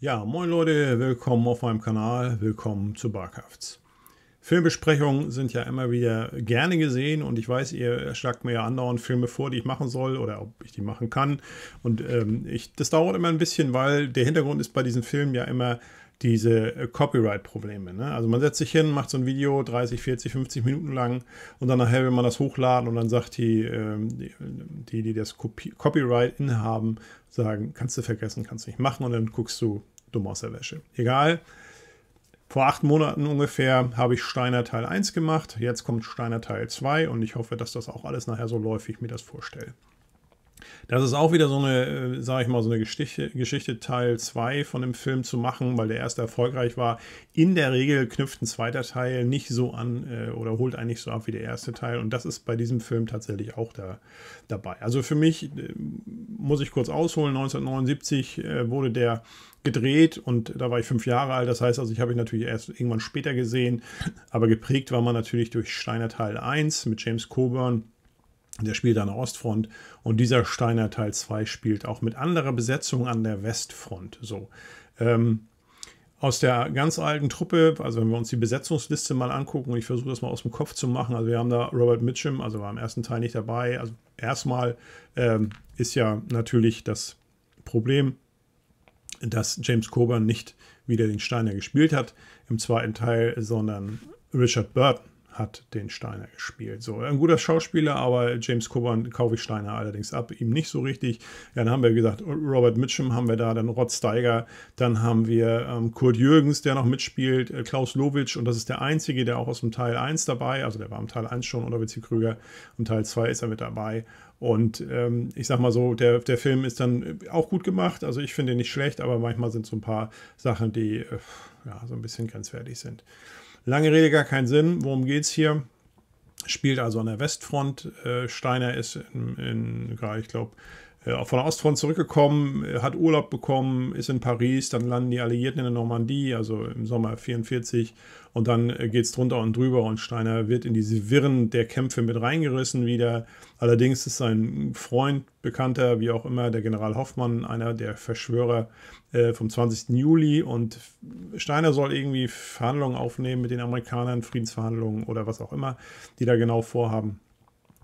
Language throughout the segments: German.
Ja, moin Leute, willkommen auf meinem Kanal, willkommen zu BACUFFZ. Filmbesprechungen sind ja immer wieder gerne gesehen und ich weiß, ihr schlagt mir ja andauernd Filme vor, die ich machen soll oder ob ich die machen kann. Und das dauert immer ein bisschen, weil der Hintergrund ist bei diesen Filmen ja immer diese Copyright-Probleme. Ne? Also man setzt sich hin, macht so ein Video 30, 40, 50 Minuten lang und dann nachher will man das hochladen und dann sagt die das Copyright innehaben, sagen, kannst du vergessen, kannst du nicht machen und dann guckst du dumm aus der Wäsche. Egal. Vor 8 Monaten ungefähr habe ich Steiner Teil 1 gemacht, jetzt kommt Steiner Teil 2 und ich hoffe, dass das auch alles nachher so läuft, wie ich mir das vorstelle. Das ist auch wieder so eine, sage ich mal, so eine Geschichte Teil 2 von dem Film zu machen, weil der erste erfolgreich war. In der Regel knüpft ein zweiter Teil nicht so an oder holt einen nicht so ab wie der erste Teil und das ist bei diesem Film tatsächlich auch dabei. Also für mich, muss ich kurz ausholen, 1979 wurde der gedreht und da war ich 5 Jahre alt, das heißt also, ich habe ihn natürlich erst irgendwann später gesehen, aber geprägt war man natürlich durch Steiner Teil 1 mit James Coburn, der spielt an der Ostfront und dieser Steiner Teil 2 spielt auch mit anderer Besetzung an der Westfront. So. Aus der ganz alten Truppe, also wenn wir uns die Besetzungsliste mal angucken und ich versuche das mal aus dem Kopf zu machen, also wir haben da Robert Mitchum, also war im ersten Teil nicht dabei, also erstmal ist ja natürlich das Problem, dass James Coburn nicht wieder den Steiner gespielt hat im zweiten Teil, sondern Richard Burton hat den Steiner gespielt. So, ein guter Schauspieler, aber James Coburn kaufe ich Steiner allerdings ab, ihm nicht so richtig. Ja, dann haben wir gesagt, Robert Mitchum haben wir da, dann Rod Steiger, dann haben wir Kurt Jürgens, der noch mitspielt, Klaus Löwitsch und das ist der Einzige, der auch aus dem Teil 1 dabei, also der war im Teil 1 schon unter Witzig Krüger, im Teil 2 ist er mit dabei. Und ich sag mal so, der Film ist dann auch gut gemacht, also ich finde ihn nicht schlecht, aber manchmal sind so ein paar Sachen, die ja, so ein bisschen grenzwertig sind. Lange Rede, gar keinen Sinn, worum geht es hier? Spielt also an der Westfront, Steiner ist ich glaube, von der Ostfront zurückgekommen, hat Urlaub bekommen, ist in Paris, dann landen die Alliierten in der Normandie, also im Sommer 44 und dann geht es drunter und drüber und Steiner wird in diese Wirren der Kämpfe mit reingerissen wieder. Allerdings ist sein Freund, Bekannter, wie auch immer, der General Hoffmann, einer der Verschwörer vom 20. Juli und Steiner soll irgendwie Verhandlungen aufnehmen mit den Amerikanern, Friedensverhandlungen oder was auch immer, die da genau vorhaben.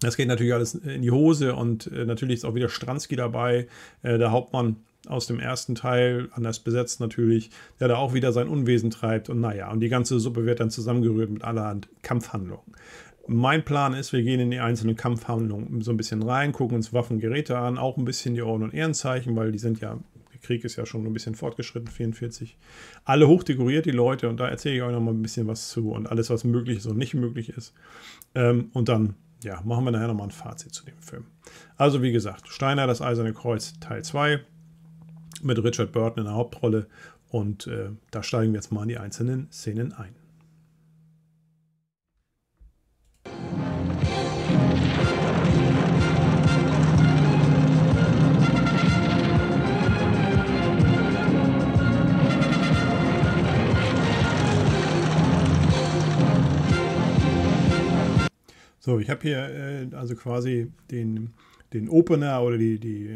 Das geht natürlich alles in die Hose und natürlich ist auch wieder Stransky dabei, der Hauptmann aus dem ersten Teil, anders besetzt natürlich, der da auch wieder sein Unwesen treibt und naja, und die ganze Suppe wird dann zusammengerührt mit allerhand Kampfhandlungen. Mein Plan ist, wir gehen in die einzelnen Kampfhandlungen so ein bisschen rein, gucken uns Waffengeräte an, auch ein bisschen die Orden und Ehrenzeichen, weil die sind ja, der Krieg ist ja schon ein bisschen fortgeschritten, 44. Alle hochdekoriert, die Leute, und da erzähle ich euch nochmal ein bisschen was zu und alles, was möglich ist und nicht möglich ist. Und dann ja, machen wir nachher nochmal ein Fazit zu dem Film. Also wie gesagt, Steiner, das Eiserne Kreuz Teil 2 mit Richard Burton in der Hauptrolle und da steigen wir jetzt mal in die einzelnen Szenen ein. So, ich habe hier also quasi den Opener oder die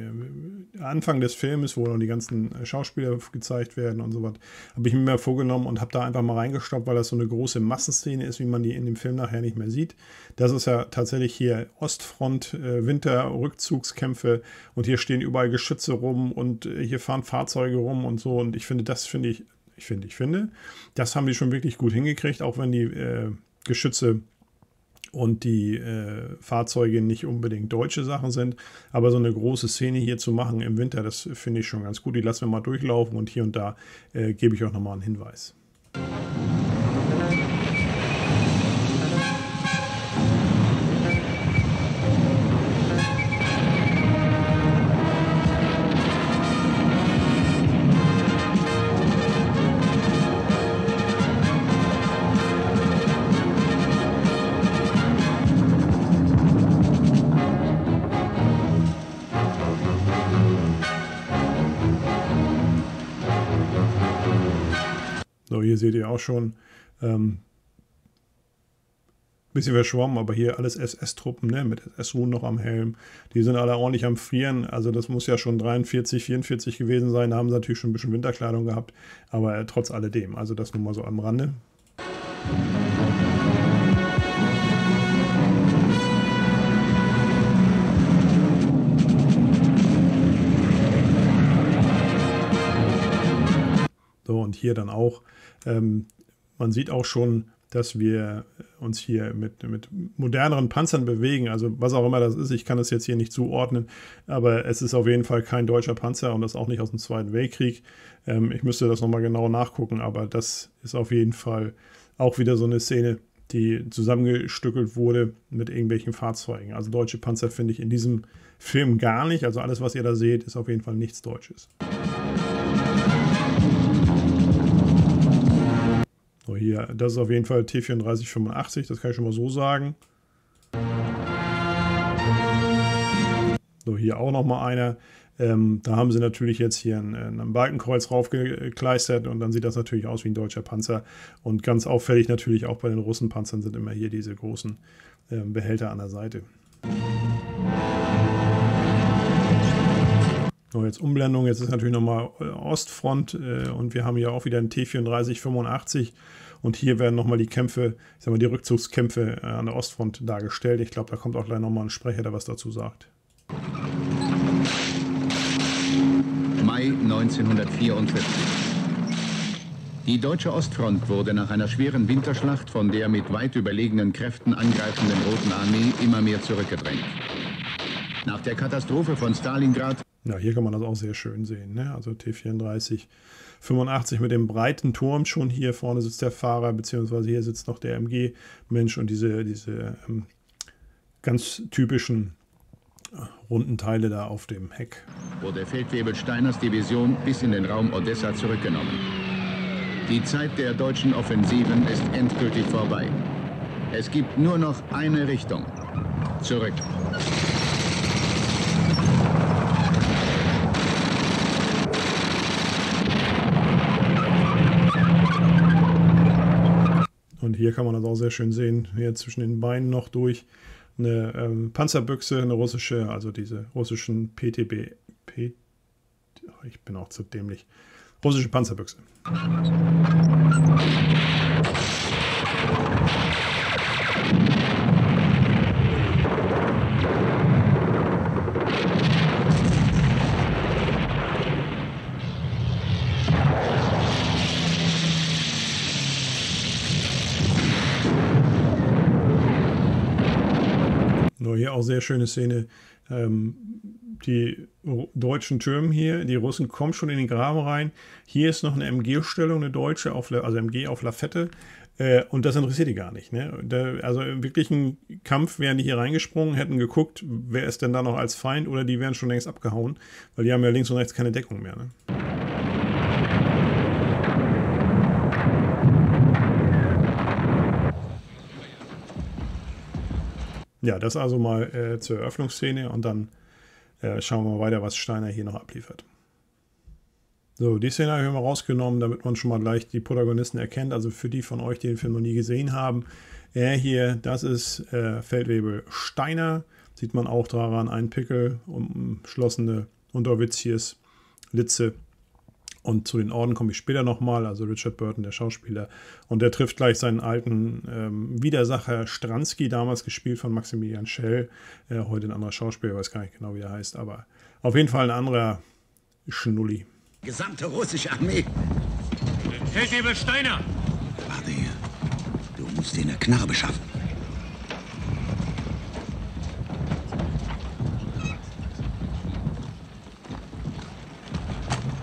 Anfang des Filmes, wo dann die ganzen Schauspieler gezeigt werden und so was, habe ich mir mal vorgenommen und habe da einfach mal reingestoppt, weil das so eine große Massenszene ist, wie man die in dem Film nachher nicht mehr sieht. Das ist ja tatsächlich hier Ostfront, Winterrückzugskämpfe und hier stehen überall Geschütze rum und hier fahren Fahrzeuge rum und so und ich finde, das haben die schon wirklich gut hingekriegt, auch wenn die Geschütze und die Fahrzeuge nicht unbedingt deutsche Sachen sind, aber so eine große Szene hier zu machen im Winter, das finde ich schon ganz gut. Die lassen wir mal durchlaufen und hier und da gebe ich auch nochmal einen Hinweis. Seht ihr auch schon, bisschen verschwommen, aber hier alles SS-Truppen, ne, mit SS-Ruhen noch am Helm. Die sind alle ordentlich am Frieren, also das muss ja schon 43, 44 gewesen sein, da haben sie natürlich schon ein bisschen Winterkleidung gehabt, aber trotz alledem, also das nur mal so am Rande. So, und hier dann auch, man sieht auch schon, dass wir uns hier mit moderneren Panzern bewegen, also was auch immer das ist, ich kann das jetzt hier nicht zuordnen, aber es ist auf jeden Fall kein deutscher Panzer und das auch nicht aus dem Zweiten Weltkrieg. Ich müsste das nochmal genau nachgucken, aber das ist auf jeden Fall auch wieder so eine Szene, die zusammengestückelt wurde mit irgendwelchen Fahrzeugen. Also deutsche Panzer finde ich in diesem Film gar nicht, also alles, was ihr da seht, ist auf jeden Fall nichts Deutsches. So, hier, das ist auf jeden Fall T-34-85, das kann ich schon mal so sagen. So, hier auch nochmal einer. Da haben sie natürlich jetzt hier ein Balkenkreuz raufgekleistert und dann sieht das natürlich aus wie ein deutscher Panzer. Und ganz auffällig natürlich auch bei den Russenpanzern sind immer hier diese großen Behälter an der Seite. So, jetzt Umblendung, jetzt ist natürlich nochmal Ostfront und wir haben hier auch wieder ein T-34-85 und hier werden nochmal die Kämpfe, ich sag mal die Rückzugskämpfe an der Ostfront dargestellt. Ich glaube, da kommt auch gleich nochmal ein Sprecher, der was dazu sagt. Mai 1944. Die deutsche Ostfront wurde nach einer schweren Winterschlacht von der mit weit überlegenen Kräften angreifenden Roten Armee immer mehr zurückgedrängt. Nach der Katastrophe von Stalingrad. Ja, hier kann man das auch sehr schön sehen, ne? Also T-34-85 mit dem breiten Turm schon. Hier vorne sitzt der Fahrer, beziehungsweise hier sitzt noch der MG-Mensch und diese ganz typischen runden Teile da auf dem Heck. Wurde Feldwebel Steiners Division bis in den Raum Odessa zurückgenommen. Die Zeit der deutschen Offensiven ist endgültig vorbei. Es gibt nur noch eine Richtung. Zurück. Und hier kann man das auch sehr schön sehen, hier zwischen den Beinen noch durch eine Panzerbüchse, eine russische, also diese russischen ich bin auch zu dämlich, russische Panzerbüchse. Hier auch sehr schöne Szene. Die deutschen Türmen hier, die Russen kommen schon in den Graben rein. Hier ist noch eine MG-Stellung, eine deutsche, also MG auf Lafette. Und das interessiert die gar nicht. Ne? Also im wirklichen Kampf wären die hier reingesprungen, hätten geguckt, wer ist denn da noch als Feind, oder die wären schon längst abgehauen, weil die haben ja links und rechts keine Deckung mehr. Ne? Ja, das also mal zur Eröffnungsszene und dann schauen wir mal weiter, was Steiner hier noch abliefert. So, die Szene habe ich mal rausgenommen, damit man schon mal gleich die Protagonisten erkennt. Also für die von euch, die den Film noch nie gesehen haben. Er hier, das ist Feldwebel Steiner. Sieht man auch daran einen Pickel, umschlossene Unteroffizierslize. Und zu den Orden komme ich später nochmal, also Richard Burton, der Schauspieler. Und der trifft gleich seinen alten Widersacher Stransky, damals gespielt von Maximilian Schell. Heute ein anderer Schauspieler, weiß gar nicht genau, wie er heißt, aber auf jeden Fall ein anderer Schnulli. Gesamte russische Armee. Feldwebel Steiner! Warte hier, du musst dir eine Knarre beschaffen.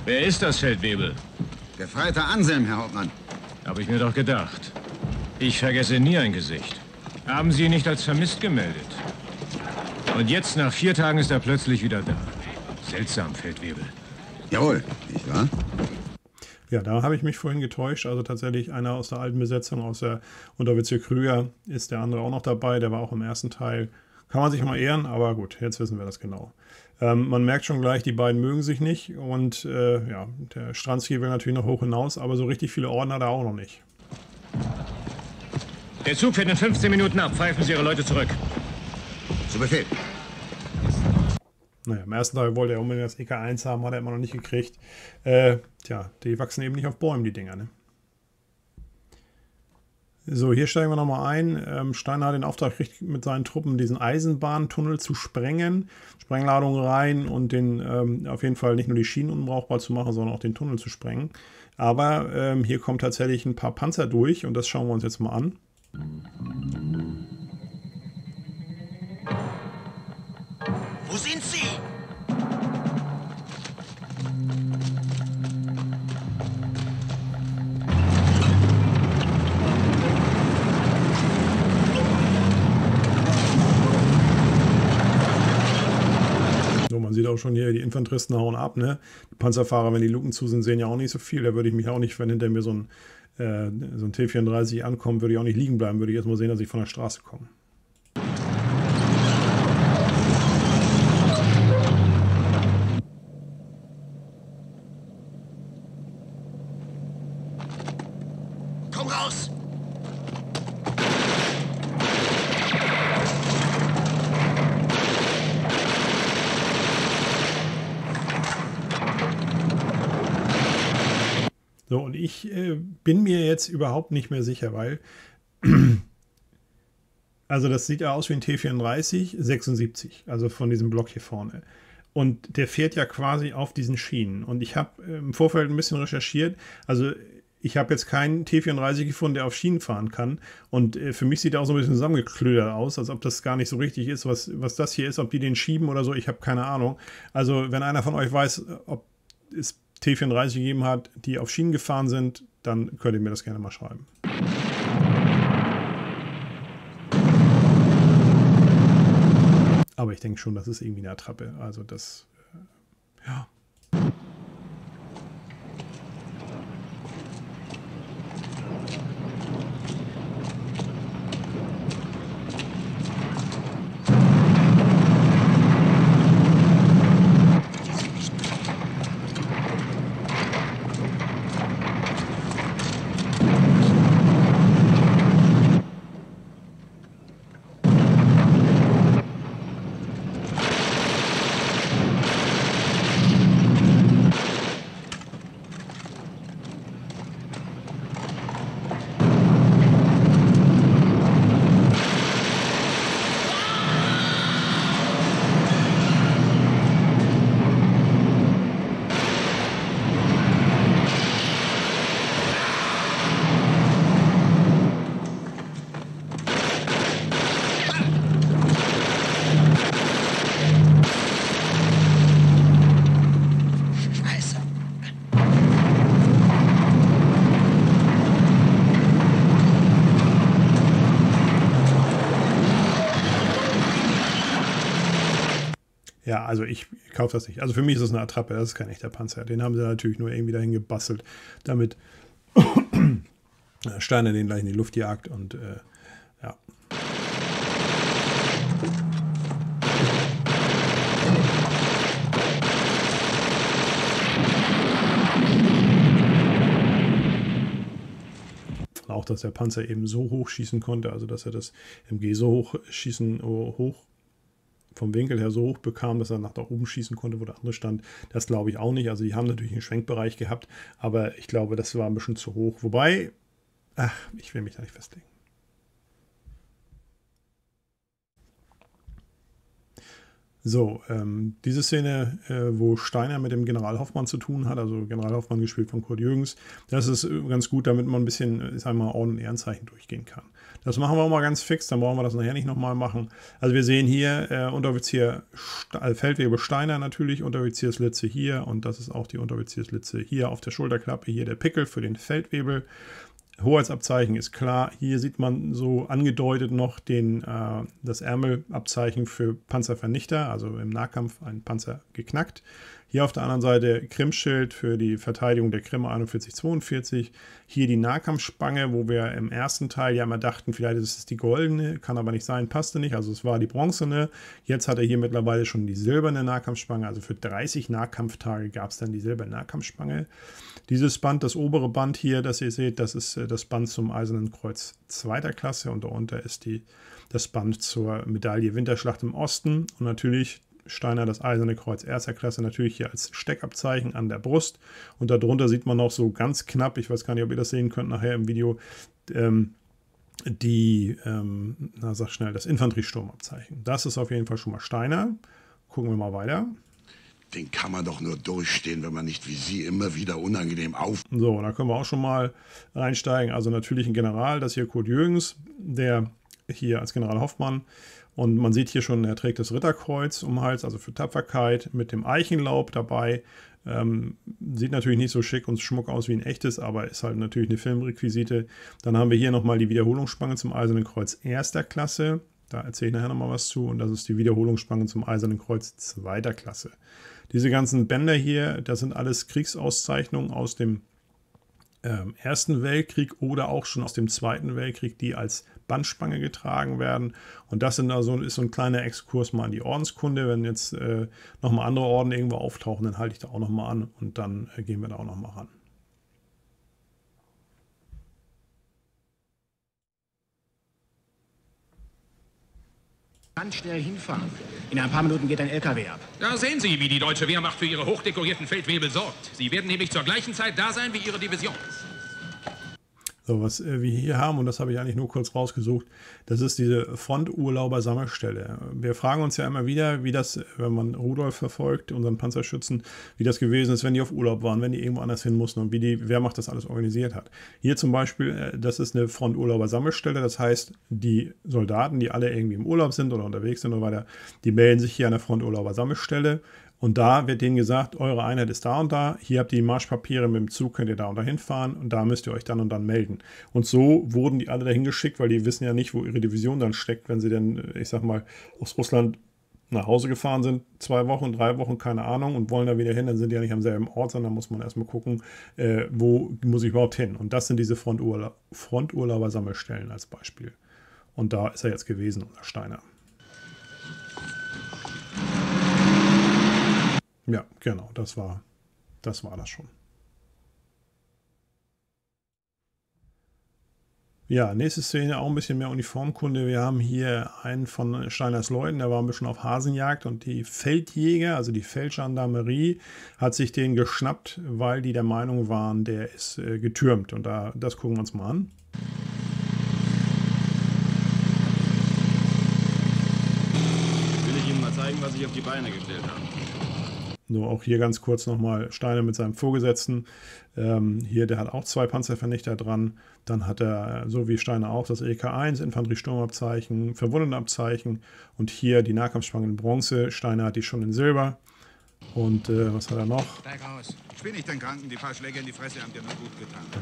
Wer ist das, Feldwebel? Gefreiter Anselm, Herr Hauptmann. Habe ich mir doch gedacht. Ich vergesse nie ein Gesicht. Haben Sie ihn nicht als vermisst gemeldet? Und jetzt, nach 4 Tagen, ist er plötzlich wieder da. Seltsam, Feldwebel. Jawohl, nicht wahr? Ja, da habe ich mich vorhin getäuscht. Also tatsächlich einer aus der alten Besetzung, aus der Witzig Krüger, ist der andere auch noch dabei. Der war auch im ersten Teil. Kann man sich mal ehren, aber gut, jetzt wissen wir das genau. Man merkt schon gleich, die beiden mögen sich nicht und ja, der Stransky will natürlich noch hoch hinaus, aber so richtig viele Orden hat er auch noch nicht. Der Zug fährt in 15 Minuten ab. Pfeifen Sie Ihre Leute zurück. Zu Befehl. Naja, im ersten Teil wollte er unbedingt das EK1 haben, hat er immer noch nicht gekriegt. Tja, die wachsen eben nicht auf Bäumen, die Dinger, ne? So, hier steigen wir nochmal ein. Steiner hat den Auftrag gekriegt, mit seinen Truppen diesen Eisenbahntunnel zu sprengen. Sprengladung rein und den auf jeden Fall nicht nur die Schienen unbrauchbar zu machen, sondern auch den Tunnel zu sprengen. Aber hier kommen tatsächlich ein paar Panzer durch und das schauen wir uns jetzt mal an. Wo sind Sie? So, man sieht auch schon hier, die Infanteristen hauen ab, ne? Die Panzerfahrer, wenn die Luken zu sind, sehen ja auch nicht so viel. Da würde ich mich auch nicht, wenn hinter mir so ein T-34 ankommt, würde ich auch nicht liegen bleiben. Würde ich erstmal sehen, dass ich von der Straße komme. So, und ich bin mir jetzt überhaupt nicht mehr sicher, weil, also das sieht ja aus wie ein T-34, 76, also von diesem Block hier vorne. Und der fährt ja quasi auf diesen Schienen. Und ich habe im Vorfeld ein bisschen recherchiert, also ich habe jetzt keinen T-34 gefunden, der auf Schienen fahren kann. Und für mich sieht er auch so ein bisschen zusammengeklödert aus, als ob das gar nicht so richtig ist, was das hier ist, ob die den schieben oder so, ich habe keine Ahnung. Also wenn einer von euch weiß, ob es T-34 gegeben hat, die auf Schienen gefahren sind, dann könnt ihr mir das gerne mal schreiben. Aber ich denke schon, das ist irgendwie eine Attrappe. Also das, ja. Ja, also ich kaufe das nicht. Also für mich ist es eine Attrappe, das ist kein echter Panzer. Den haben sie natürlich nur irgendwie dahin gebastelt, damit Steiner den gleich in die Luft jagt und ja. Auch, dass der Panzer eben so hoch schießen konnte, also dass er das MG so hoch schießen, vom Winkel her so hoch bekam, dass er nach da oben schießen konnte, wo der andere stand. Das glaube ich auch nicht. Also die haben natürlich einen Schwenkbereich gehabt, aber ich glaube, das war ein bisschen zu hoch. Wobei, ach, ich will mich da nicht festlegen. So, diese Szene, wo Steiner mit dem General Hoffmann zu tun hat, also General Hoffmann gespielt von Kurt Jürgens, das ist ganz gut, damit man ein bisschen, ich sag mal, Orden- und Ehrenzeichen durchgehen kann. Das machen wir auch mal ganz fix, dann brauchen wir das nachher nicht nochmal machen. Also wir sehen hier Unteroffizier Feldwebel Steiner natürlich, Unteroffizierslize hier und das ist auch die Unteroffizierslize hier auf der Schulterklappe, hier der Pickel für den Feldwebel. Hoheitsabzeichen ist klar. Hier sieht man so angedeutet noch das Ärmelabzeichen für Panzervernichter, also im Nahkampf ein Panzer geknackt. Hier auf der anderen Seite Krimschild für die Verteidigung der Krim 41/42. Hier die Nahkampfspange, wo wir im ersten Teil ja immer dachten, vielleicht ist es die goldene, kann aber nicht sein, passte nicht. Also es war die bronzene. Jetzt hat er hier mittlerweile schon die silberne Nahkampfspange. Also für 30 Nahkampftage gab es dann die silberne Nahkampfspange. Dieses Band, das obere Band hier, das ihr seht, das ist das Band zum Eisernen Kreuz zweiter Klasse und darunter ist das Band zur Medaille Winterschlacht im Osten und natürlich Steiner das Eiserne Kreuz erster Klasse, natürlich hier als Steckabzeichen an der Brust und darunter sieht man noch so ganz knapp, ich weiß gar nicht, ob ihr das sehen könnt nachher im Video, das Infanteriesturmabzeichen. Das ist auf jeden Fall schon mal Steiner. Gucken wir mal weiter. Den kann man doch nur durchstehen, wenn man nicht wie Sie immer wieder unangenehm auf... So, da können wir auch schon mal reinsteigen. Also natürlich ein General, das hier Kurt Jürgens, der hier als General Hoffmann. Und man sieht hier schon, er trägt das Ritterkreuz um den Hals, also für Tapferkeit, mit dem Eichenlaub dabei. Sieht natürlich nicht so schick und schmuck aus wie ein echtes, aber ist halt natürlich eine Filmrequisite. Dann haben wir hier nochmal die Wiederholungsspange zum Eisernen Kreuz erster Klasse. Da erzähle ich nachher nochmal was zu. Und das ist die Wiederholungsspange zum Eisernen Kreuz zweiter Klasse. Diese ganzen Bänder hier, das sind alles Kriegsauszeichnungen aus dem Ersten Weltkrieg oder auch schon aus dem Zweiten Weltkrieg, die als Bandspange getragen werden. Und das sind ist so ein kleiner Exkurs mal an die Ordenskunde. Wenn jetzt nochmal andere Orden irgendwo auftauchen, dann halte ich da auch nochmal an und dann gehen wir da auch nochmal ran. Ganz schnell hinfahren. In ein paar Minuten geht ein LKW ab. Da sehen Sie, wie die deutsche Wehrmacht für ihre hochdekorierten Feldwebel sorgt. Sie werden nämlich zur gleichen Zeit da sein wie ihre Division. So, was wir hier haben, und das habe ich eigentlich nur kurz rausgesucht, das ist diese Fronturlauber-Sammelstelle. Wir fragen uns ja immer wieder, wie das, wenn man Rudolf verfolgt, unseren Panzerschützen, wie das gewesen ist, wenn die auf Urlaub waren, wenn die irgendwo anders hin mussten und wie die Wehrmacht das alles organisiert hat. Hier zum Beispiel, das ist eine Fronturlauber-Sammelstelle, das heißt, die Soldaten, die alle irgendwie im Urlaub sind oder unterwegs sind und weiter, die melden sich hier an der Fronturlauber-Sammelstelle. Und da wird denen gesagt, eure Einheit ist da und da, hier habt ihr die Marschpapiere, mit dem Zug könnt ihr da und da hinfahren und da müsst ihr euch dann und dann melden. Und so wurden die alle dahin geschickt, weil die wissen ja nicht, wo ihre Division dann steckt, wenn sie dann, ich sag mal, aus Russland nach Hause gefahren sind, 2 Wochen, 3 Wochen, keine Ahnung, und wollen da wieder hin, dann sind die ja nicht am selben Ort, sondern muss man erstmal gucken, wo muss ich überhaupt hin. Und das sind diese Fronturlauber-Sammelstellen als Beispiel. Und da ist er jetzt gewesen, unser Steiner. Ja, genau, das war das schon. Ja, nächste Szene, auch ein bisschen mehr Uniformkunde. Wir haben hier einen von Steiners Leuten, der war ein bisschen auf Hasenjagd und die Feldjäger, also die Feldgendarmerie, hat sich den geschnappt, weil die der Meinung waren, der ist getürmt. Und das gucken wir uns mal an. Will ich Ihnen mal zeigen, was ich auf die Beine gestellt habe. So, auch hier ganz kurz nochmal Steiner mit seinem Vorgesetzten. Hier, der hat auch 2 Panzervernichter dran. Dann hat er, so wie Steiner auch, das EK1, Infanteriesturmabzeichen, Verwundetenabzeichen. Und hier die Nahkampfspange in Bronze. Steiner hat die schon in Silber. Und was hat er noch? Bergaus. Spiel nicht den Kranken, die paar Schläge in die Fresse haben dir nur gut getan. Ja.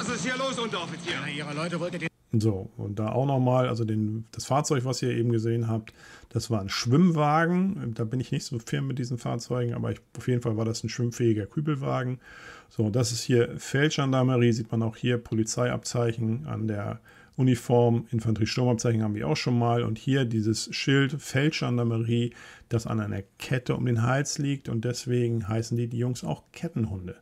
Was ist hier los, Unteroffizier? Ja, Ihre Leute wollten den... So, und da auch nochmal, also das Fahrzeug, was ihr eben gesehen habt, das war ein Schwimmwagen. Da bin ich nicht so firm mit diesen Fahrzeugen, aber auf jeden Fall war das ein schwimmfähiger Kübelwagen. So, das ist hier Feldgendarmerie, sieht man auch hier, Polizeiabzeichen an der Uniform, Infanteriesturmabzeichen haben wir auch schon mal. Und hier dieses Schild Feldgendarmerie, das an einer Kette um den Hals liegt und deswegen heißen die Jungs auch Kettenhunde.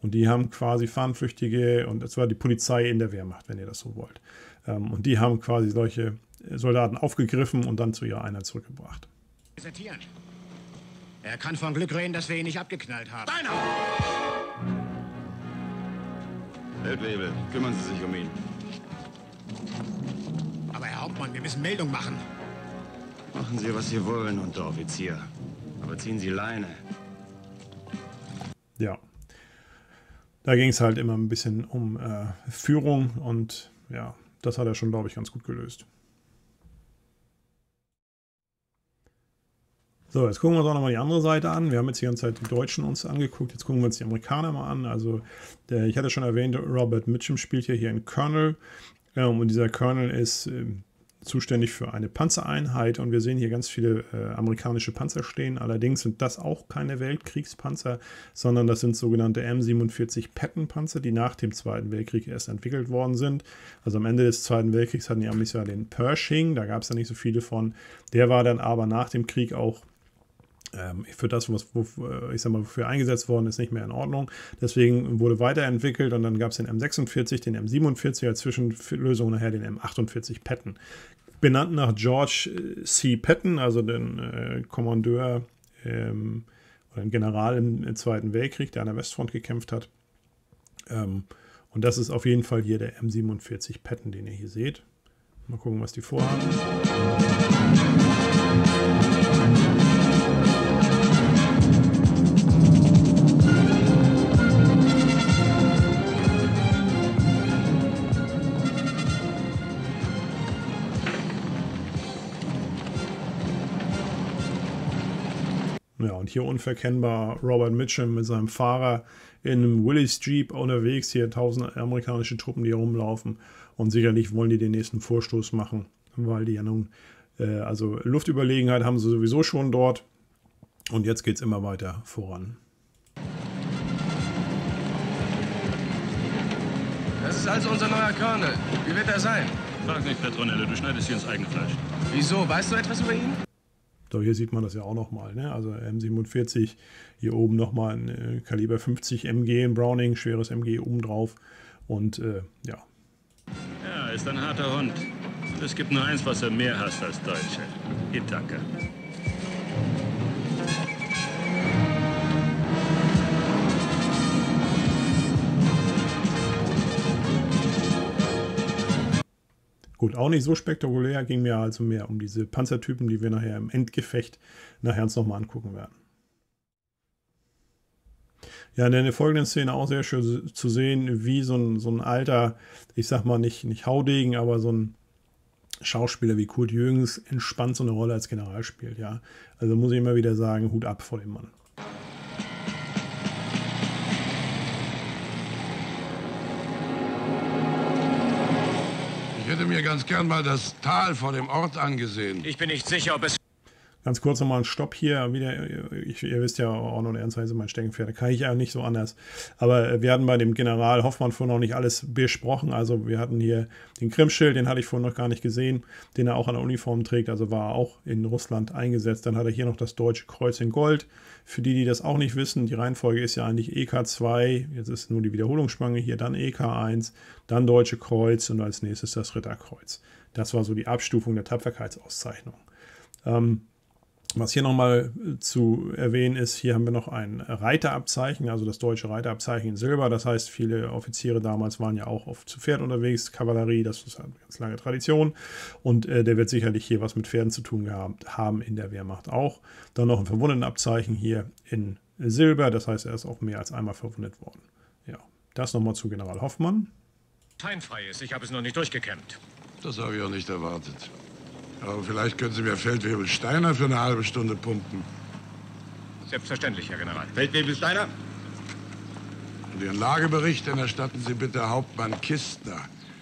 Und die haben quasi Fahnenflüchtige, und das war die Polizei in der Wehrmacht, wenn ihr das so wollt. Und die haben quasi solche Soldaten aufgegriffen und dann zu ihrer Einheit zurückgebracht. Er kann von Glück reden, dass wir ihn nicht abgeknallt haben. Deiner! Feldwebel, kümmern Sie sich um ihn. Aber Herr Hauptmann, wir müssen Meldung machen. Machen Sie, was Sie wollen, Unteroffizier. Aber ziehen Sie Leine. Ja. Da ging es halt immer ein bisschen um Führung und ja, das hat er schon, glaube ich, ganz gut gelöst. So, jetzt gucken wir uns auch nochmal die andere Seite an. Wir haben jetzt die ganze Zeit die Deutschen uns angeguckt. Jetzt gucken wir uns die Amerikaner mal an. Also, ich hatte schon erwähnt, Robert Mitchum spielt ja hier einen Colonel. Und dieser Colonel ist zuständig für eine Panzereinheit und wir sehen hier ganz viele amerikanische Panzer stehen. Allerdings sind das auch keine Weltkriegspanzer, sondern das sind sogenannte M47 Patton-Panzer, die nach dem Zweiten Weltkrieg erst entwickelt worden sind. Also am Ende des Zweiten Weltkriegs hatten die Amis ja den Pershing, da gab es ja nicht so viele von. Der war dann aber nach dem Krieg auch für das, was ich sag mal, wofür eingesetzt worden ist, nicht mehr in Ordnung. Deswegen wurde weiterentwickelt und dann gab es den M46, den M47 als Zwischenlösung, nachher den M48 Patton. Benannt nach George C. Patton, also den Kommandeur oder den General im Zweiten Weltkrieg, der an der Westfront gekämpft hat. Und das ist auf jeden Fall hier der M47 Patton, den ihr hier seht. Mal gucken, was die vorhaben. Ja, und hier unverkennbar Robert Mitchum mit seinem Fahrer in einem Willys Jeep unterwegs. Hier 1000 amerikanische Truppen, die herumlaufen. Und sicherlich wollen die den nächsten Vorstoß machen, weil die ja nun, also Luftüberlegenheit haben sie sowieso schon dort. Und jetzt geht es immer weiter voran. Das ist also unser neuer Colonel. Wie wird er sein? Frag nicht, Petronelle, du schneidest hier ins Eigenfleisch. Wieso? Weißt du etwas über ihn? So, hier sieht man das ja auch nochmal, ne? Also M47, hier oben nochmal ein Kaliber 50 MG, ein Browning, schweres MG obendrauf und ja. Ja, ist ein harter Hund. Es gibt nur eins, was er mehr hasst als Deutsche. Itaka. Gut, auch nicht so spektakulär, ging mir also mehr um diese Panzertypen, die wir nachher im Endgefecht uns nochmal angucken werden. Ja, in der folgenden Szene auch sehr schön zu sehen, wie so ein alter, ich sag mal nicht Haudegen, aber so ein Schauspieler wie Kurt Jürgens entspannt so eine Rolle als General spielt. Ja, also muss ich immer wieder sagen, Hut ab vor dem Mann. Ich hätte mir ganz gern mal das Tal vor dem Ort angesehen. Ich bin nicht sicher, ob es... Ganz kurz nochmal ein Stopp hier. Wieder, ihr wisst ja, Ordnung und Ernstheit sind mein Steckenpferd. Da kann ich ja nicht so anders. Aber wir hatten bei dem General Hoffmann vorhin noch nicht alles besprochen. Also wir hatten hier den Krimschild, den hatte ich vorhin noch gar nicht gesehen, den er auch an der Uniform trägt. Also war er auch in Russland eingesetzt. Dann hat er hier noch das Deutsche Kreuz in Gold. Für die, die das auch nicht wissen, die Reihenfolge ist ja eigentlich EK2. Jetzt ist nur die Wiederholungsspange hier. Dann EK1, dann Deutsche Kreuz und als nächstes das Ritterkreuz. Das war so die Abstufung der Tapferkeitsauszeichnung. Was hier nochmal zu erwähnen ist, hier haben wir noch ein Reiterabzeichen, also das deutsche Reiterabzeichen in Silber. Das heißt, viele Offiziere damals waren ja auch oft zu Pferd unterwegs, Kavallerie, das ist eine ganz lange Tradition. Und der wird sicherlich hier was mit Pferden zu tun gehabt haben, in der Wehrmacht auch. Dann noch ein Verwundetenabzeichen hier in Silber, das heißt, er ist auch mehr als einmal verwundet worden. Ja, das nochmal zu General Hoffmann. Feinfrei ist, ich habe es noch nicht durchgekämmt. Das habe ich auch nicht erwartet. Aber vielleicht können Sie mir Feldwebel Steiner für eine halbe Stunde pumpen. Selbstverständlich, Herr General. Feldwebel Steiner? Und Ihren Lagebericht erstatten Sie bitte Hauptmann Kistner.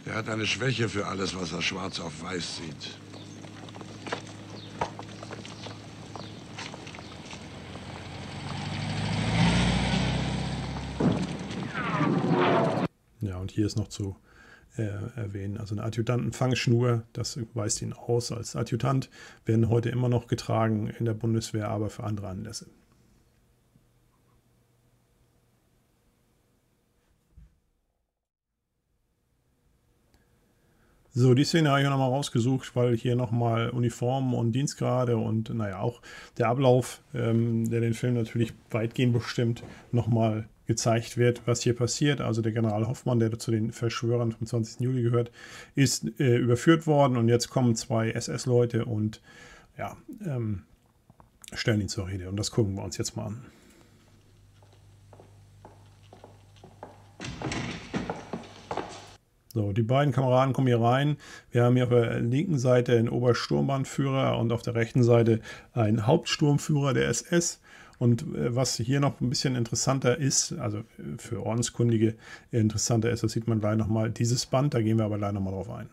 Er hat eine Schwäche für alles, was er schwarz auf weiß sieht. Ja, und hier ist noch zu erwähnen. Also eine Adjutantenfangschnur, das weist ihn aus als Adjutant, werden heute immer noch getragen in der Bundeswehr, aber für andere Anlässe. So, die Szene habe ich nochmal rausgesucht, weil hier nochmal Uniformen und Dienstgrade und naja, auch der Ablauf, der den Film natürlich weitgehend bestimmt, nochmal gezeigt wird, was hier passiert. Also der General Hoffmann, der zu den Verschwörern vom 20. Juli gehört, ist überführt worden und jetzt kommen zwei SS-Leute und ja, stellen ihn zur Rede und das gucken wir uns jetzt mal an. So, die beiden Kameraden kommen hier rein. Wir haben hier auf der linken Seite einen Obersturmbannführer und auf der rechten Seite einen Hauptsturmführer der SS. Und was hier noch ein bisschen interessanter ist, also für Ordenskundige interessanter ist, das sieht man gleich nochmal, dieses Band, da gehen wir aber gleich nochmal drauf ein.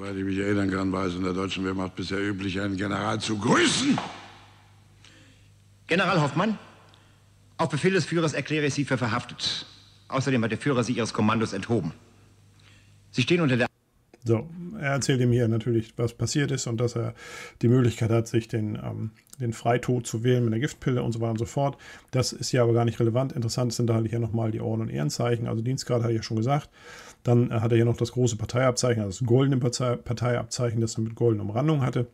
Soweit ich mich erinnern kann, war es in der deutschen Wehrmacht bisher üblich, einen General zu grüßen. General Hoffmann, auf Befehl des Führers erkläre ich Sie für verhaftet. Außerdem hat der Führer Sie Ihres Kommandos enthoben. Sie stehen unter der... So, er erzählt ihm hier natürlich, was passiert ist und dass er die Möglichkeit hat, sich den Freitod zu wählen mit einer Giftpille und so weiter und so fort. Das ist ja aber gar nicht relevant. Interessant sind da halt hier nochmal die Orden- und Ehrenzeichen, also Dienstgrad hatte ich ja schon gesagt. Dann hat er hier noch das große Parteiabzeichen, also das goldene Parteiabzeichen, das er mit goldenen Umrandungen hatte.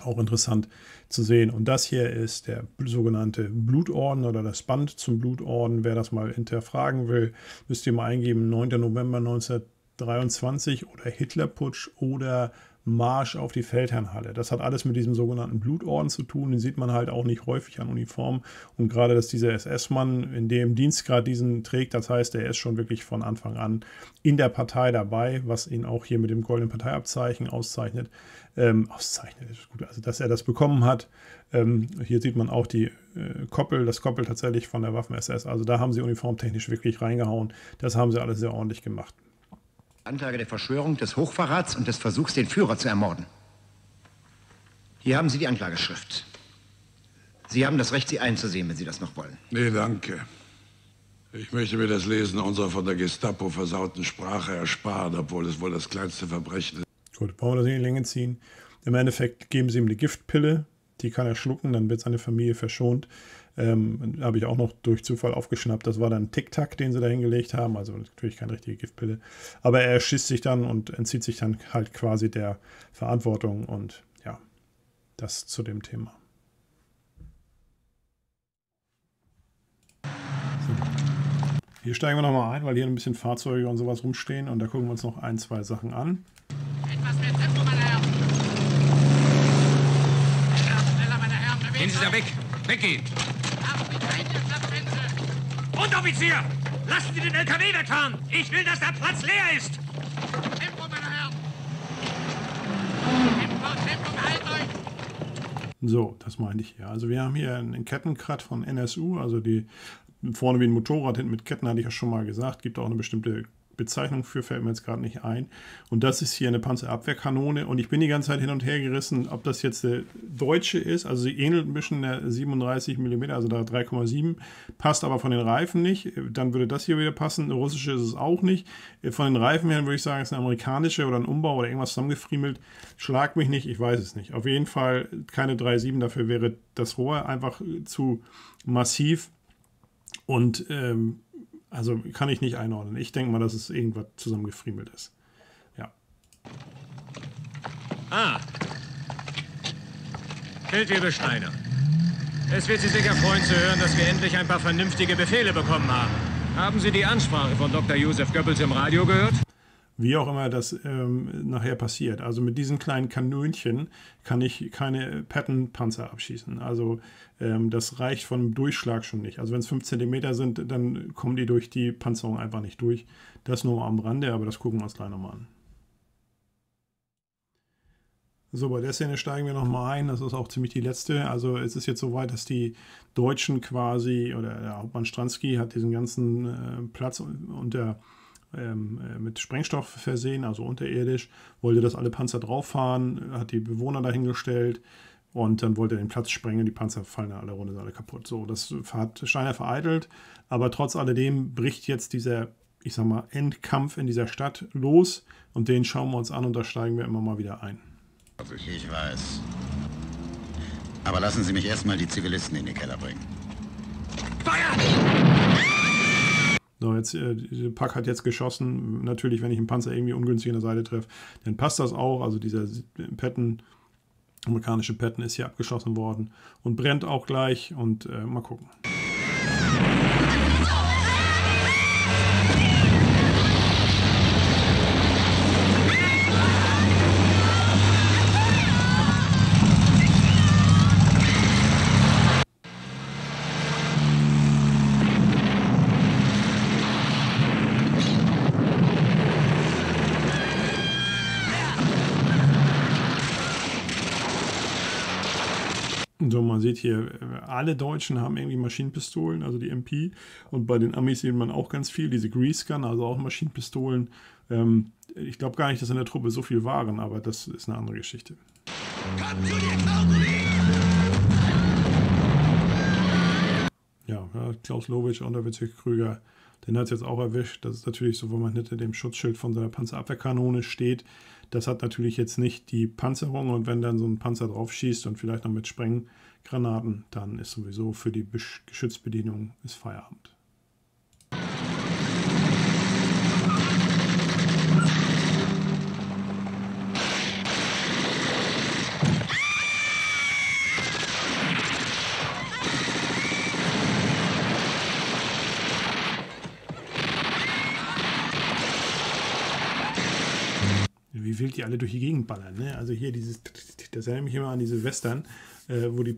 Auch interessant zu sehen. Und das hier ist der sogenannte Blutorden oder das Band zum Blutorden. Wer das mal hinterfragen will, müsst ihr mal eingeben, 9. November 1923 oder Hitlerputsch oder Marsch auf die Feldherrnhalle. Das hat alles mit diesem sogenannten Blutorden zu tun. Den sieht man halt auch nicht häufig an Uniformen. Und gerade, dass dieser SS-Mann in dem Dienstgrad diesen trägt, das heißt, er ist schon wirklich von Anfang an in der Partei dabei, was ihn auch hier mit dem goldenen Parteiabzeichen auszeichnet. Gut, also dass er das bekommen hat. Hier sieht man auch die Koppel, das Koppel tatsächlich von der Waffen-SS. Also da haben sie uniformtechnisch wirklich reingehauen. Das haben sie alles sehr ordentlich gemacht. Anklage der Verschwörung, des Hochverrats und des Versuchs, den Führer zu ermorden. Hier haben Sie die Anklageschrift. Sie haben das Recht, sie einzusehen, wenn Sie das noch wollen. Nee, danke. Ich möchte mir das Lesen unserer von der Gestapo versauten Sprache ersparen, obwohl es wohl das kleinste Verbrechen ist. Gut, brauchen wir das nicht in die Länge ziehen. Im Endeffekt geben sie ihm eine Giftpille, die kann er schlucken, dann wird seine Familie verschont. Habe ich auch noch durch Zufall aufgeschnappt. Das war dann Tic-Tac, den sie da hingelegt haben. Also natürlich keine richtige Giftpille. Aber er erschießt sich dann und entzieht sich dann halt quasi der Verantwortung. Und ja, das zu dem Thema. So. Hier steigen wir nochmal ein, weil hier ein bisschen Fahrzeuge und sowas rumstehen. Und da gucken wir uns noch ein, zwei Sachen an. Etwas mehr Tempo, meine Herren. Schneller, meine Herren. Gehen Sie da weg. Weggehen. Unteroffizier! Lassen Sie den LKW wegfahren! Ich will, dass der Platz leer ist! Tempo, meine Herren! Tempo, Tempo, beeilt euch! So, das meinte ich hier. Also wir haben hier einen Kettenkratt von NSU, also die vorne wie ein Motorrad, hinten mit Ketten, hatte ich ja schon mal gesagt. Gibt auch eine bestimmte Bezeichnung für, fällt mir jetzt gerade nicht ein. Und das ist hier eine Panzerabwehrkanone. Und ich bin die ganze Zeit hin und her gerissen, ob das jetzt eine deutsche ist. Also sie ähnelt ein bisschen der 37 mm, also da 3,7. Passt aber von den Reifen nicht. Dann würde das hier wieder passen. Eine russische ist es auch nicht. Von den Reifen her würde ich sagen, es ist eine amerikanische oder ein Umbau oder irgendwas zusammengefriemelt. Schlag mich nicht, ich weiß es nicht. Auf jeden Fall keine 3,7. Dafür wäre das Rohr einfach zu massiv. Und also kann ich nicht einordnen. Ich denke mal, dass es irgendwas zusammengefriemelt ist. Ja. Ah. Feldwebel Steiner. Es wird Sie sicher freuen zu hören, dass wir endlich ein paar vernünftige Befehle bekommen haben. Haben Sie die Ansprache von Dr. Josef Goebbels im Radio gehört? Wie auch immer das nachher passiert. Also mit diesen kleinen Kanönchen kann ich keine Patternpanzer abschießen. Also das reicht vom Durchschlag schon nicht. Also wenn es 5 cm sind, dann kommen die durch die Panzerung einfach nicht durch. Das nur am Rande, aber das gucken wir uns gleich nochmal an. So, bei der Szene steigen wir nochmal ein. Das ist auch ziemlich die letzte. Also es ist jetzt soweit, dass die Deutschen quasi, oder der Hauptmann Stransky hat diesen ganzen Platz unter... mit Sprengstoff versehen, also unterirdisch, wollte, dass alle Panzer drauf fahren, hat die Bewohner dahingestellt und dann wollte er den Platz sprengen, die Panzer fallen dann alle runter, sind alle kaputt. So, das hat Steiner vereitelt, aber trotz alledem bricht jetzt dieser, ich sag mal, Endkampf in dieser Stadt los und den schauen wir uns an und da steigen wir immer mal wieder ein. Ich weiß, aber lassen Sie mich erstmal die Zivilisten in den Keller bringen. Feuer! So, jetzt, der Pack hat jetzt geschossen. Natürlich, wenn ich einen Panzer irgendwie ungünstig an der Seite treffe, dann passt das auch. Also dieser Patton, amerikanische Patton, ist hier abgeschossen worden und brennt auch gleich. Und mal gucken. man sieht hier, alle Deutschen haben irgendwie Maschinenpistolen, also die MP. Und bei den Amis sieht man auch ganz viel, diese Grease Gun, also auch Maschinenpistolen. Ich glaube gar nicht, dass in der Truppe so viel waren, aber das ist eine andere Geschichte. Ja, Klaus Löwitsch und der Witzig Krüger, den hat es jetzt auch erwischt. Das ist natürlich so, wo man hinter dem Schutzschild von seiner Panzerabwehrkanone steht. Das hat natürlich jetzt nicht die Panzerung, und wenn dann so ein Panzer drauf schießt und vielleicht noch mit Sprenggranaten, dann ist sowieso für die Geschützbedienung ist Feierabend. Wie wild die alle durch die Gegend ballern, ne? Also hier dieses, das erinnert mich immer an diese Western, wo die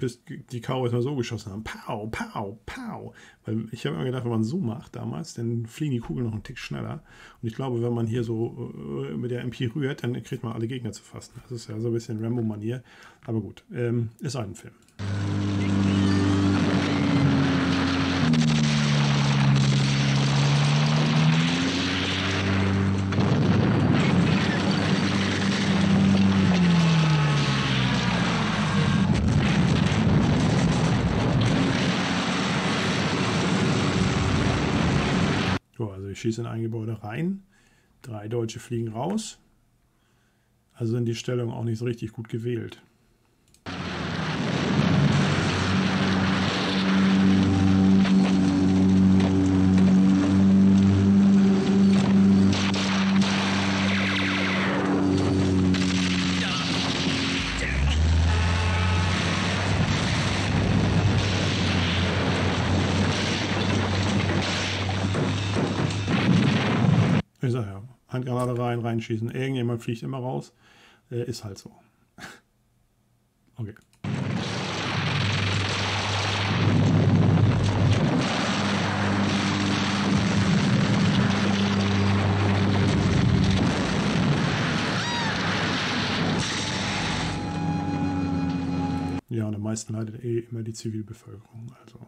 Cowboys mal so geschossen haben. Pow, pow, pow. Weil ich habe immer gedacht, wenn man so macht damals, dann fliegen die Kugeln noch einen Tick schneller. Und ich glaube, wenn man hier so mit der MP rührt, dann kriegt man alle Gegner zu fassen. Das ist ja so ein bisschen Rambo-Manier. Aber gut, ist ein Film. Schießen in ein Gebäude rein, 3 Deutsche fliegen raus, also sind die Stellungen auch nicht so richtig gut gewählt. Ich sage ja, Handgranate rein, reinschießen. Irgendjemand fliegt immer raus. Ist halt so. Okay. Ja, und am meisten leidet immer die Zivilbevölkerung. Also.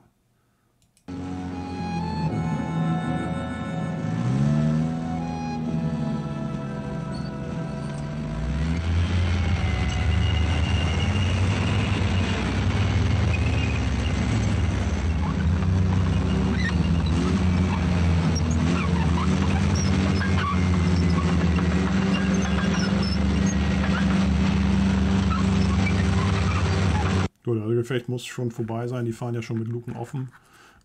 Vielleicht muss es schon vorbei sein, die fahren ja schon mit Luken offen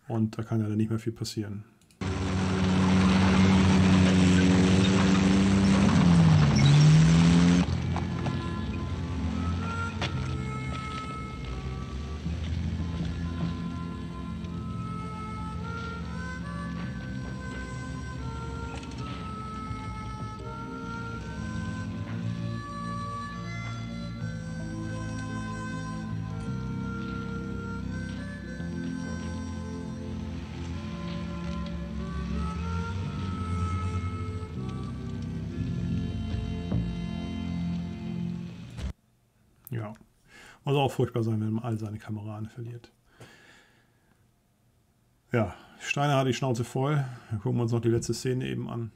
und da kann ja dann nicht mehr viel passieren. Ja, muss auch furchtbar sein, wenn man all seine Kameraden verliert. Ja, Steiner hat die Schnauze voll. Dann gucken wir uns noch die letzte Szene eben an.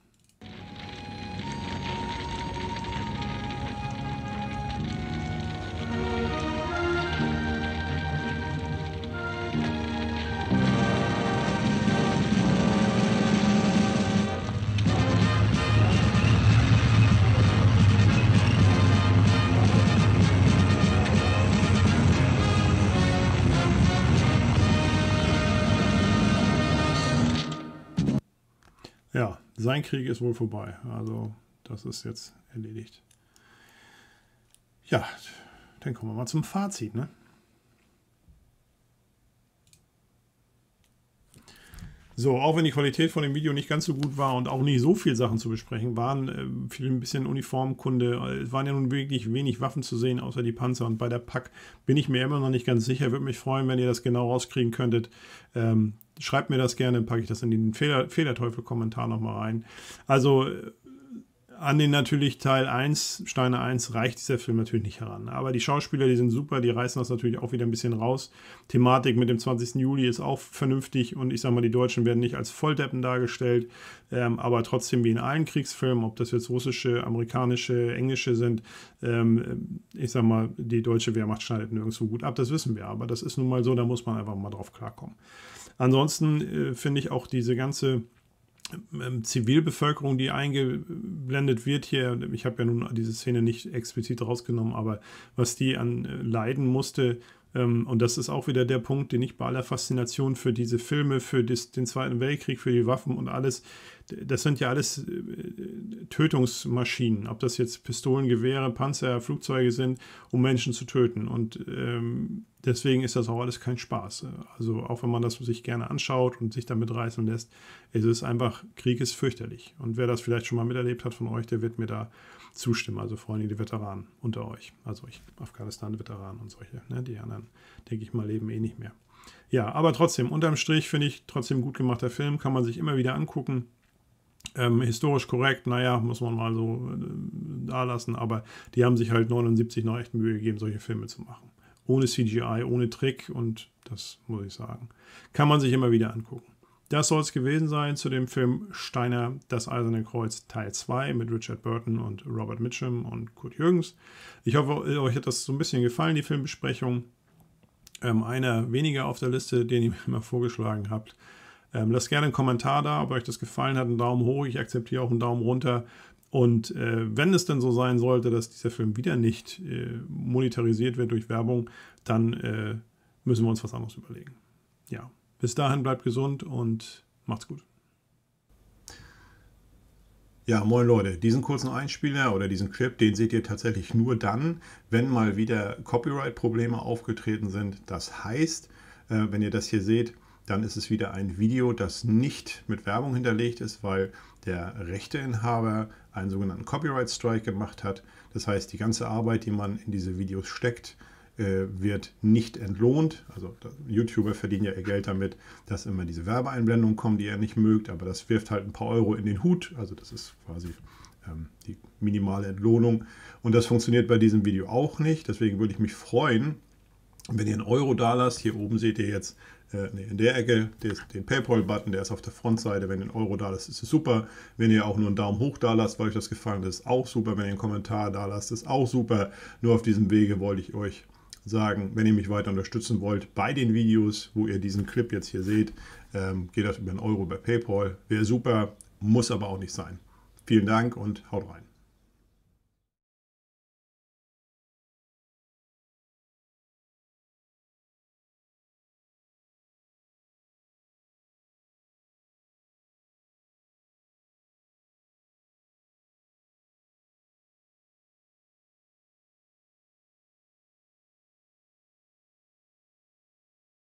Ja, sein Krieg ist wohl vorbei. Also das ist jetzt erledigt. Ja, dann kommen wir mal zum Fazit, ne? So, auch wenn die Qualität von dem Video nicht ganz so gut war und auch nicht so viel Sachen zu besprechen waren, viel ein bisschen Uniformkunde, es waren ja nun wirklich wenig Waffen zu sehen, außer die Panzer, und bei der PAC bin ich mir immer noch nicht ganz sicher. Würde mich freuen, wenn ihr das genau rauskriegen könntet. Schreibt mir das gerne, dann packe ich das in den Fehlerteufel-Kommentar nochmal rein. Also an den natürlich Teil 1, Steiner 1, reicht dieser Film natürlich nicht heran. Aber die Schauspieler, die sind super, die reißen das natürlich auch wieder ein bisschen raus. Thematik mit dem 20. Juli ist auch vernünftig und ich sag mal, die Deutschen werden nicht als Volldeppen dargestellt, aber trotzdem wie in allen Kriegsfilmen, ob das jetzt russische, amerikanische, englische sind, ich sag mal, die deutsche Wehrmacht schneidet nirgendwo gut ab, das wissen wir, aber das ist nun mal so, da muss man einfach mal drauf klarkommen. Ansonsten finde ich auch diese ganze Zivilbevölkerung, die eingeblendet wird hier, ich habe ja nun diese Szene nicht explizit rausgenommen, aber was die an leiden musste, und das ist auch wieder der Punkt, den ich bei aller Faszination für diese Filme, für den Zweiten Weltkrieg, für die Waffen und alles, das sind ja alles Tötungsmaschinen, ob das jetzt Pistolen, Gewehre, Panzer, Flugzeuge sind, um Menschen zu töten, und deswegen ist das auch alles kein Spaß. Also auch wenn man das sich gerne anschaut und sich damit reißen lässt, es ist einfach, Krieg ist fürchterlich. Und wer das vielleicht schon mal miterlebt hat von euch, der wird mir da zustimmen. Also vor allem die Veteranen unter euch. Also Afghanistan-Veteranen und solche. Ne? Die anderen, denke ich mal, leben eh nicht mehr. Ja, aber trotzdem, unterm Strich finde ich trotzdem gut gemachter Film. Kann man sich immer wieder angucken. Historisch korrekt, naja, muss man mal so da lassen. Aber die haben sich halt 79 noch echt Mühe gegeben, solche Filme zu machen. Ohne CGI, ohne Trick, und das muss ich sagen, kann man sich immer wieder angucken. Das soll es gewesen sein zu dem Film Steiner, Das Eiserne Kreuz Teil 2 mit Richard Burton und Robert Mitchum und Kurt Jürgens. Ich hoffe, euch hat das so ein bisschen gefallen, die Filmbesprechung. Einer weniger auf der Liste, den ihr mir immer vorgeschlagen habt. Lasst gerne einen Kommentar da, ob euch das gefallen hat, einen Daumen hoch, ich akzeptiere auch einen Daumen runter. Und wenn es denn so sein sollte, dass dieser Film wieder nicht monetarisiert wird durch Werbung, dann müssen wir uns was anderes überlegen. Ja, bis dahin bleibt gesund und macht's gut. Ja, moin Leute, diesen kurzen Einspieler oder diesen Clip, den seht ihr tatsächlich nur dann, wenn mal wieder Copyright-Probleme aufgetreten sind. Das heißt, wenn ihr das hier seht, dann ist es wieder ein Video, das nicht mit Werbung hinterlegt ist, weil der Rechteinhaber einen sogenannten Copyright Strike gemacht hat. Das heißt, die ganze Arbeit, die man in diese Videos steckt, wird nicht entlohnt. Also YouTuber verdienen ja ihr Geld damit, dass immer diese Werbeeinblendungen kommen, die ihr nicht mögt, aber das wirft halt ein paar Euro in den Hut. Also das ist quasi die minimale Entlohnung. Und das funktioniert bei diesem Video auch nicht. Deswegen würde ich mich freuen, wenn ihr einen Euro da lasst. Hier oben seht ihr jetzt in der Ecke den PayPal-Button, der ist auf der Frontseite. Wenn ihr einen Euro da lasst, ist es super. Wenn ihr auch nur einen Daumen hoch da lasst, weil euch das gefallen hat, ist auch super. Wenn ihr einen Kommentar da lasst, ist auch super. Nur auf diesem Wege wollte ich euch sagen, wenn ihr mich weiter unterstützen wollt bei den Videos, wo ihr diesen Clip jetzt hier seht, geht das über einen Euro bei PayPal. Wäre super, muss aber auch nicht sein. Vielen Dank und haut rein.